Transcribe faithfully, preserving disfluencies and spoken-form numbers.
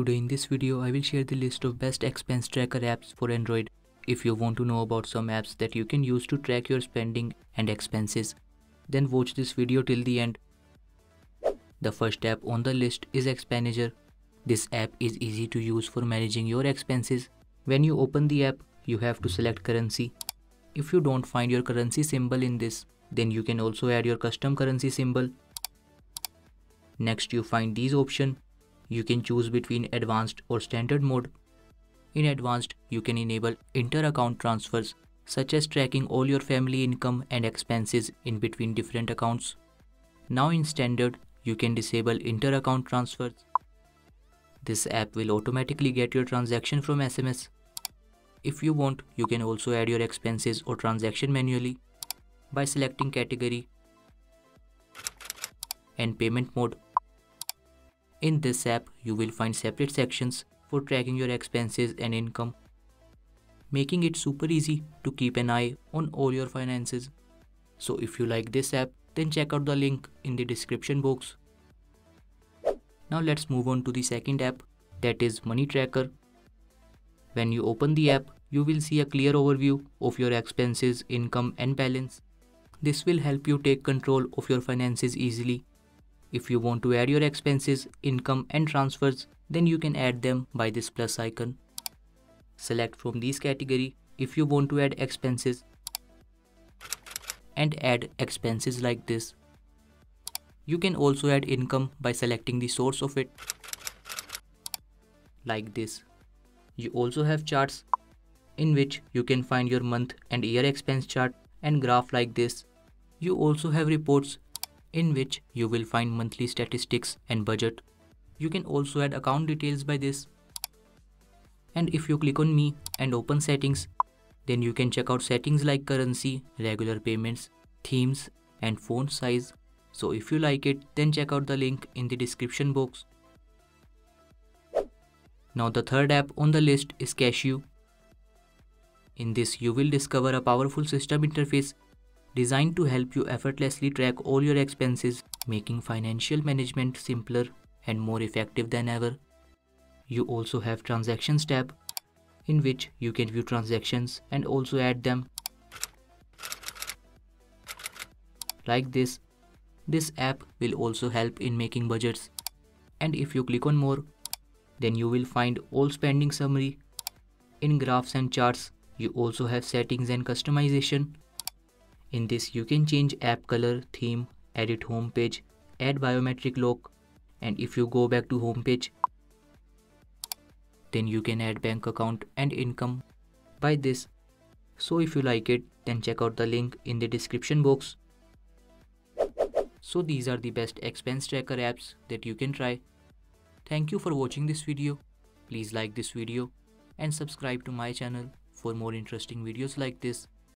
Today in this video I will share the list of best expense tracker apps for Android if you want to know about some apps that you can use to track your spending and expenses. Then watch this video till the end. The first app on the list is Expanager. This app is easy to use for managing your expenses. When you open the app, you have to select currency. If you don't find your currency symbol in this, then you can also add your custom currency symbol. Next, you find these options. You can choose between advanced or standard mode. In advanced, you can enable inter-account transfers, such as tracking all your family income and expenses in between different accounts. Now in standard, you can disable inter-account transfers. This app will automatically get your transaction from S M S. If you want, you can also add your expenses or transaction manually by selecting category and payment mode. In this app, you will find separate sections for tracking your expenses and income, making it super easy to keep an eye on all your finances. So if you like this app, then check out the link in the description box. Now let's move on to the second app, that is Money Tracker. When you open the app, you will see a clear overview of your expenses, income and balance. This will help you take control of your finances easily. If you want to add your expenses, income and transfers, then you can add them by this plus icon. Select from these category if you want to add expenses and add expenses like this. You can also add income by selecting the source of it like this. You also have charts in which you can find your month and year expense chart and graph like this. You also have reports in which you will find monthly statistics and budget. You can also add account details by this. And if you click on me and open settings, then you can check out settings like currency, regular payments, themes and font size. So if you like it, then check out the link in the description box. Now the third app on the list is Cashew. In this, you will discover a powerful system interface designed to help you effortlessly track all your expenses, making financial management simpler and more effective than ever. You also have transactions tab, in which you can view transactions and also add them like this. This app will also help in making budgets. And if you click on more, then you will find all spending summary. In graphs and charts, you also have settings and customization. In this, you can change app color, theme, edit homepage, add biometric lock, and if you go back to homepage, then you can add bank account and income by this. So if you like it, then check out the link in the description box. So these are the best expense tracker apps that you can try. Thank you for watching this video. Please like this video and subscribe to my channel for more interesting videos like this.